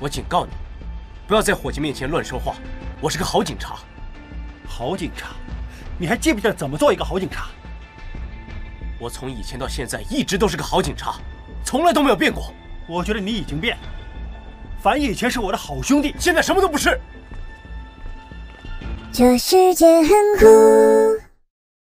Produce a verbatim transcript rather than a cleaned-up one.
我警告你，不要在伙计面前乱说话。我是个好警察。好警察？你还记不记得怎么做一个好警察？我从以前到现在一直都是个好警察，从来都没有变过。我觉得你已经变了。凡以前是我的好兄弟，现在什么都不是。这世界很酷。